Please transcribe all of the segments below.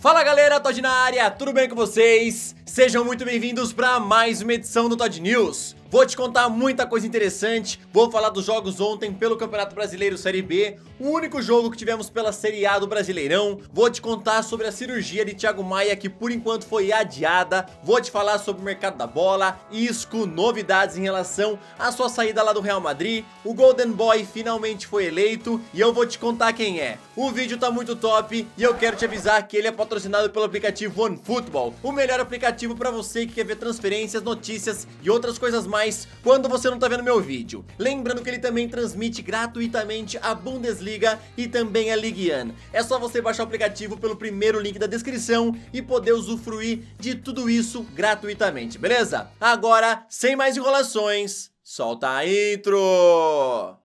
Fala galera, Todd na área, tudo bem com vocês? Sejam muito bem-vindos para mais uma edição do Todd News. Vou te contar muita coisa interessante, vou falar dos jogos ontem pelo Campeonato Brasileiro Série B, o único jogo que tivemos pela Série A do Brasileirão, vou te contar sobre a cirurgia de Thiago Maia que por enquanto foi adiada, vou te falar sobre o mercado da bola, Isco, novidades em relação à sua saída lá do Real Madrid, o Golden Boy finalmente foi eleito e eu vou te contar quem é. O vídeo tá muito top e eu quero te avisar que ele é patrocinado pelo aplicativo One Football, o melhor aplicativo para você que quer ver transferências, notícias e outras coisas mais quando você não tá vendo meu vídeo. Lembrando que ele também transmite gratuitamente a Bundesliga e também a Ligue 1. É só você baixar o aplicativo pelo primeiro link da descrição e poder usufruir de tudo isso gratuitamente, beleza? Agora, sem mais enrolações, solta a intro!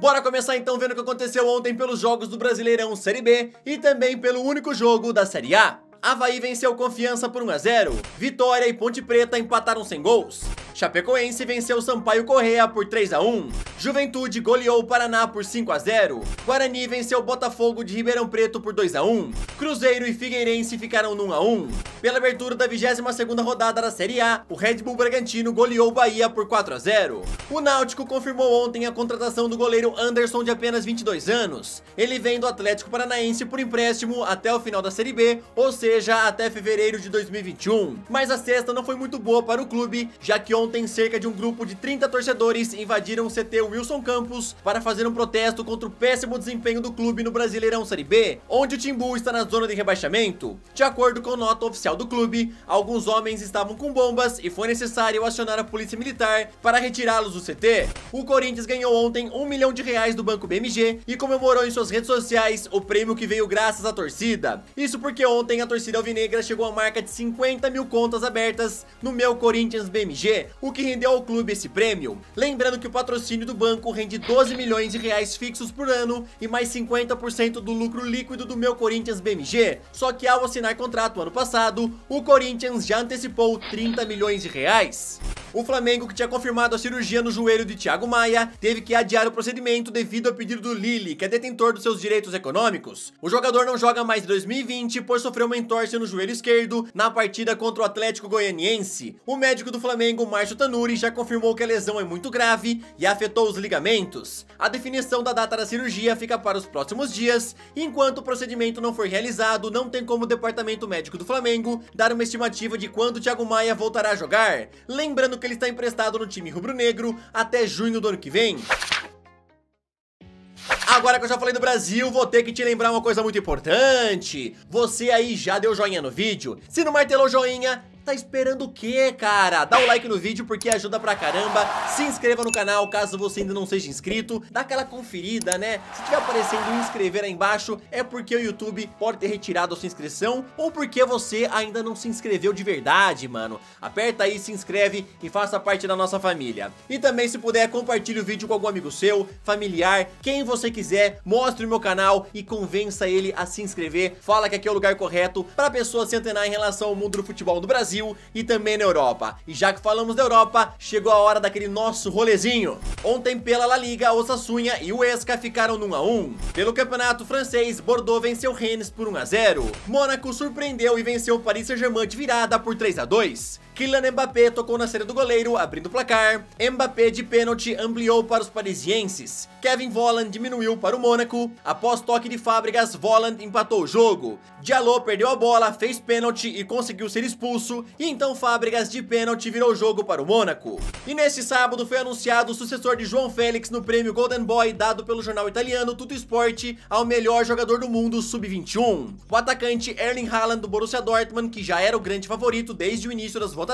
Bora começar então vendo o que aconteceu ontem pelos jogos do Brasileirão Série B e também pelo único jogo da Série A. Avaí venceu Confiança por 1 a 0, Vitória e Ponte Preta empataram sem gols. Chapecoense venceu Sampaio Correia por 3 a 1, Juventude goleou o Paraná por 5 a 0, Guarani venceu Botafogo de Ribeirão Preto por 2 a 1, Cruzeiro e Figueirense ficaram no 1 a 1. Pela abertura da 22ª rodada da Série A, o Red Bull Bragantino goleou o Bahia por 4 a 0. O Náutico confirmou ontem a contratação do goleiro Anderson, de apenas 22 anos. Ele vem do Atlético Paranaense por empréstimo até o final da Série B, ou seja, até fevereiro de 2021. Mas a sexta não foi muito boa para o clube, já que ontem cerca de um grupo de 30 torcedores invadiram o CT Wilson Campos para fazer um protesto contra o péssimo desempenho do clube no Brasileirão Série B, onde o Timbu está na zona de rebaixamento. De acordo com nota oficial do clube, alguns homens estavam com bombas e foi necessário acionar a polícia militar para retirá-los do CT. O Corinthians ganhou ontem R$1 milhão do Banco BMG e comemorou em suas redes sociais o prêmio que veio graças à torcida. Isso porque ontem a torcida alvinegra chegou à marca de 50 mil contas abertas no Meu Corinthians BMG, o que rendeu ao clube esse prêmio. Lembrando que o patrocínio do banco rende R$12 milhões fixos por ano e mais 50% do lucro líquido do Meu Corinthians BMG. Só que ao assinar contrato ano passado, o Corinthians já antecipou R$30 milhões. O Flamengo, que tinha confirmado a cirurgia no joelho de Thiago Maia, teve que adiar o procedimento devido a pedido do Lille, que é detentor dos seus direitos econômicos. O jogador não joga mais em 2020, pois sofreu uma entorse no joelho esquerdo na partida contra o Atlético Goianiense. O médico do Flamengo, Márcio Tanuri, já confirmou que a lesão é muito grave e afetou os ligamentos. A definição da data da cirurgia fica para os próximos dias. Enquanto o procedimento não for realizado, não tem como o departamento médico do Flamengo dar uma estimativa de quando Thiago Maia voltará a jogar. Lembrando que ele está emprestado no time rubro-negro até junho do ano que vem. Agora que eu já falei do Brasil, vou ter que te lembrar uma coisa muito importante. Você aí já deu joinha no vídeo? Se não martelou joinha, tá esperando o quê, cara? Dá um like no vídeo porque ajuda pra caramba. Se inscreva no canal caso você ainda não seja inscrito. Dá aquela conferida, né? Se tiver aparecendo inscrever aí embaixo, é porque o YouTube pode ter retirado a sua inscrição ou porque você ainda não se inscreveu de verdade, mano. Aperta aí, se inscreve e faça parte da nossa família. E também, se puder, compartilhe o vídeo com algum amigo seu, familiar, quem você quiser. Mostre o meu canal e convença ele a se inscrever. Fala que aqui é o lugar correto pra pessoa se antenar em relação ao mundo do futebol do Brasil e também na Europa. E já que falamos da Europa, chegou a hora daquele nosso rolezinho. Ontem pela La Liga, Osasunha e Huesca ficaram no 1 a 1. Pelo campeonato francês, Bordeaux venceu Rennes por 1 a 0. Mônaco surpreendeu e venceu o Paris Saint-Germain de virada por 3 a 2. Kylian Mbappé tocou na saída do goleiro, abrindo o placar. Mbappé de pênalti ampliou para os parisienses. Kevin Volland diminuiu para o Mônaco. Após toque de Fábregas, Volland empatou o jogo. Diallo perdeu a bola, fez pênalti e conseguiu ser expulso. E então Fábregas de pênalti virou o jogo para o Mônaco. E neste sábado foi anunciado o sucessor de João Félix no prêmio Golden Boy, dado pelo jornal italiano Tutto Sport ao melhor jogador do mundo sub-21. O atacante Erling Haaland do Borussia Dortmund, que já era o grande favorito desde o início das votações,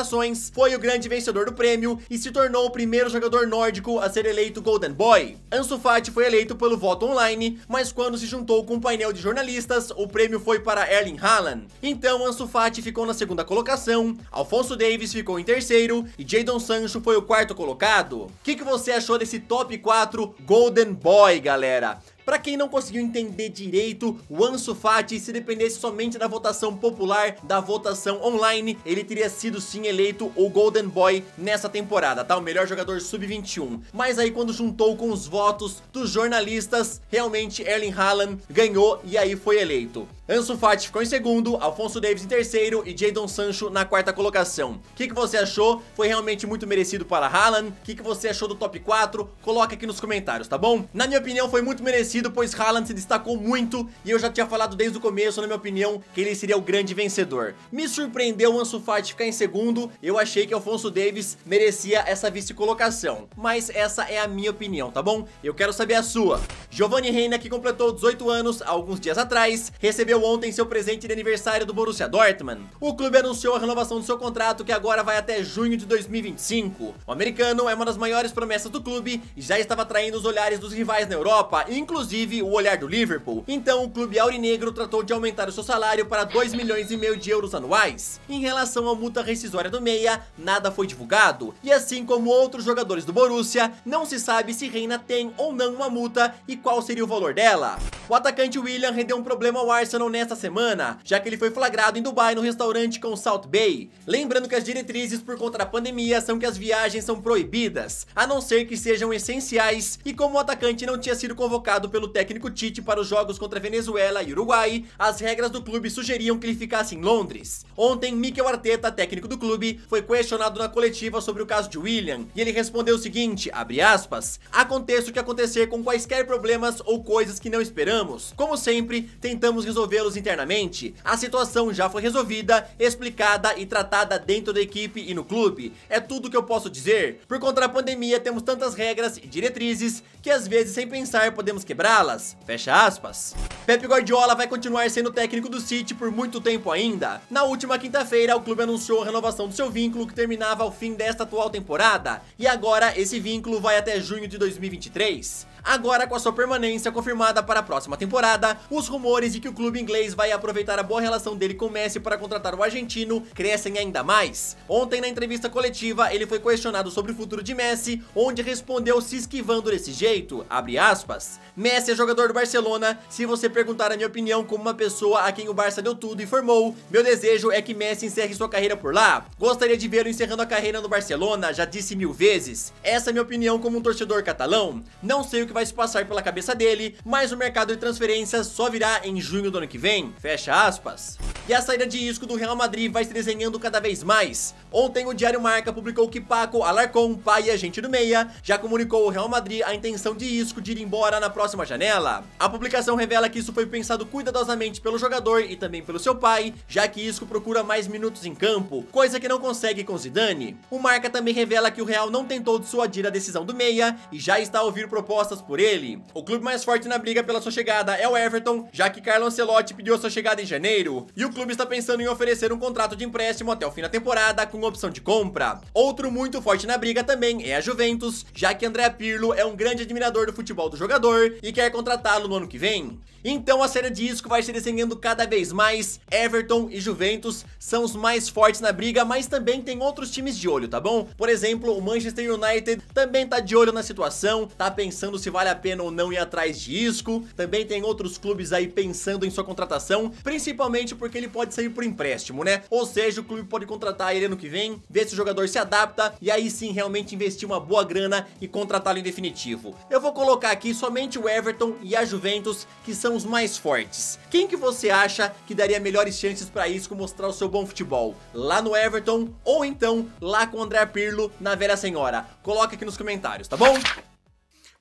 foi o grande vencedor do prêmio e se tornou o primeiro jogador nórdico a ser eleito Golden Boy. Ansu Fati foi eleito pelo voto online, mas quando se juntou com um painel de jornalistas, o prêmio foi para Erling Haaland. Então Ansu Fati ficou na segunda colocação, Alfonso Davies ficou em terceiro e Jadon Sancho foi o quarto colocado. O que você achou desse top 4 Golden Boy, galera? Pra quem não conseguiu entender direito, o Ansu Fati, se dependesse somente da votação popular, da votação online, ele teria sido sim eleito o Golden Boy nessa temporada, tá? O melhor jogador sub-21. Mas aí quando juntou com os votos dos jornalistas, realmente Erling Haaland ganhou e aí foi eleito. Ansu Fati ficou em segundo, Alfonso Davies em terceiro e Jadon Sancho na quarta colocação. O que você achou? Foi realmente muito merecido para Haaland? O que você achou do top 4? Coloca aqui nos comentários, tá bom? Na minha opinião foi muito merecido, pois Haaland se destacou muito e eu já tinha falado desde o começo, na minha opinião, que ele seria o grande vencedor. Me surpreendeu o Ansu Fati ficar em segundo, eu achei que Alfonso Davies merecia essa vice-colocação. Mas essa é a minha opinião, tá bom? Eu quero saber a sua. Giovanni Reina, que completou 18 anos há alguns dias atrás, recebeu ontem seu presente de aniversário do Borussia Dortmund. O clube anunciou a renovação do seu contrato, que agora vai até junho de 2025. O americano é uma das maiores promessas do clube e já estava atraindo os olhares dos rivais na Europa, inclusive o olhar do Liverpool. Então o clube aurinegro tratou de aumentar o seu salário para 2 milhões e meio de euros anuais. Em relação à multa rescisória do meia, nada foi divulgado. E assim como outros jogadores do Borussia, não se sabe se Reina tem ou não uma multa e qual seria o valor dela. O atacante William rendeu um problema ao Arsenal nesta semana, já que ele foi flagrado em Dubai no restaurante com South Bay. Lembrando que as diretrizes por conta da pandemia são que as viagens são proibidas, a não ser que sejam essenciais, e como o atacante não tinha sido convocado pelo técnico Tite para os jogos contra Venezuela e Uruguai, as regras do clube sugeriam que ele ficasse em Londres. Ontem, Mikel Arteta, técnico do clube, foi questionado na coletiva sobre o caso de William, e ele respondeu o seguinte, abre aspas, aconteça o que acontecer com quaisquer problemas ou coisas que não esperamos. Como sempre, tentamos resolver internamente. A situação já foi resolvida, explicada e tratada dentro da equipe e no clube. É tudo que eu posso dizer. Por conta da pandemia, temos tantas regras e diretrizes que às vezes, sem pensar, podemos quebrá-las. Fecha aspas. Pep Guardiola vai continuar sendo técnico do City por muito tempo ainda. Na última quinta-feira, o clube anunciou a renovação do seu vínculo, que terminava ao fim desta atual temporada. E agora, esse vínculo vai até junho de 2023. Agora, com a sua permanência confirmada para a próxima temporada, os rumores de que o clube inglês vai aproveitar a boa relação dele com o Messi para contratar o argentino crescem ainda mais. Ontem, na entrevista coletiva, ele foi questionado sobre o futuro de Messi, onde respondeu se esquivando desse jeito, abre aspas, Messi é jogador do Barcelona, se você perguntar a minha opinião como uma pessoa a quem o Barça deu tudo e formou, meu desejo é que Messi encerre sua carreira por lá. Gostaria de vê-lo encerrando a carreira no Barcelona, já disse 1000 vezes. Essa é minha opinião como um torcedor catalão. Não sei o que vai se passar pela cabeça dele, mas o mercado de transferências só virá em junho do ano que vem, fecha aspas. E a saída de Isco do Real Madrid vai se desenhando cada vez mais. Ontem o Diário Marca publicou que Paco Alarcón, pai e agente do meia, já comunicou ao Real Madrid a intenção de Isco de ir embora na próxima janela. A publicação revela que isso foi pensado cuidadosamente pelo jogador e também pelo seu pai, já que Isco procura mais minutos em campo, coisa que não consegue com Zidane. O Marca também revela que o Real não tentou dissuadir a decisão do meia e já está a ouvir propostas por ele. O clube mais forte na briga pela sua chegada é o Everton, já que Carlo Ancelotti pediu sua chegada em janeiro, e o clube está pensando em oferecer um contrato de empréstimo até o fim da temporada com opção de compra. Outro muito forte na briga também é a Juventus, já que Andrea Pirlo é um grande admirador do futebol do jogador e quer contratá-lo no ano que vem. Então a série de Isco vai se desenhando cada vez mais. Everton e Juventus são os mais fortes na briga, mas também tem outros times de olho, tá bom? Por exemplo, o Manchester United também tá de olho na situação, tá pensando se vale a pena ou não ir atrás de Isco. Também tem outros clubes aí pensando em sua contratação, principalmente porque ele pode sair por empréstimo, né? Ou seja, o clube pode contratar ele ano que vem, ver se o jogador se adapta e aí sim realmente investir uma boa grana e contratá-lo em definitivo. Eu vou colocar aqui somente o Everton e a Juventus, que são os mais fortes. Quem que você acha que daria melhores chances para Isco mostrar o seu bom futebol? Lá no Everton ou então lá com o André Pirlo na velha senhora? Coloca aqui nos comentários, tá bom?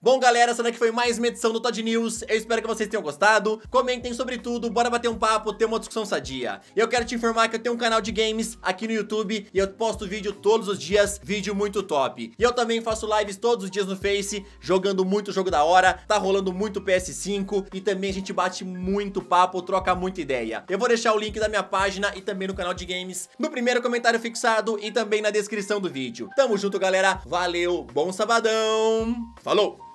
Bom, galera, essa daqui foi mais uma edição do Todd News. Eu espero que vocês tenham gostado. Comentem sobre tudo, bora bater um papo, ter uma discussão sadia. Eu quero te informar que eu tenho um canal de games aqui no YouTube e eu posto vídeo todos os dias, vídeo muito top. E eu também faço lives todos os dias no Face, jogando muito jogo da hora, tá rolando muito PS5 e também a gente bate muito papo, troca muita ideia. Eu vou deixar o link da minha página e também no canal de games, no primeiro comentário fixado e também na descrição do vídeo. Tamo junto, galera. Valeu, bom sabadão. Falou!